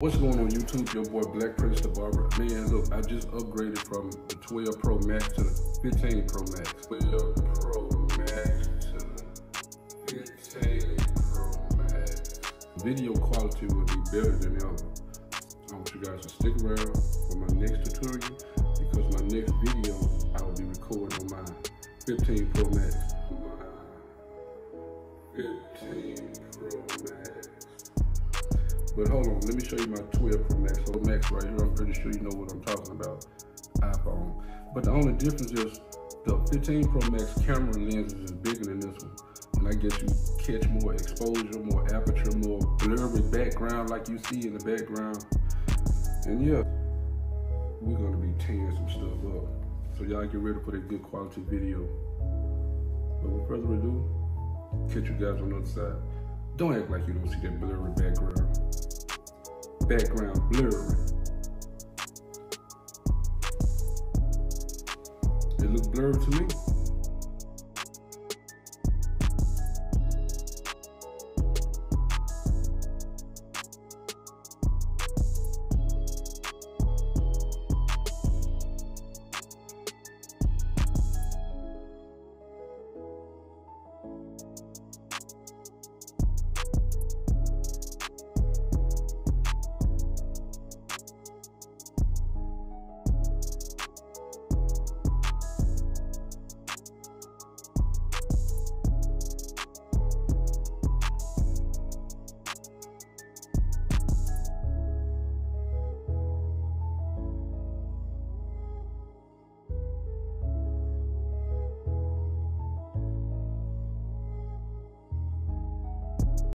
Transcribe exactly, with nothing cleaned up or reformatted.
What's going on YouTube? Your boy Black Prince the Barber. Man, look, I just upgraded from the twelve Pro Max to the fifteen Pro Max. twelve Pro Max to the fifteen Pro Max. Video quality will be better than ever. I want you guys to stick around for my next tutorial because my next video I will be recording on my fifteen Pro Max. My fifteen Pro Max. But hold on, let me show you my twelve Pro Max. So Max right here, I'm pretty sure you know what I'm talking about, iPhone. But the only difference is the fifteen Pro Max camera lens is bigger than this one. And I guess you catch more exposure, more aperture, more blurry background like you see in the background. And yeah, we're gonna be tearing some stuff up. So y'all get ready for that good quality video. But without further ado, catch you guys on the other side. Don't act like you don't see that blurry background. Background blurry. It look blurry to me.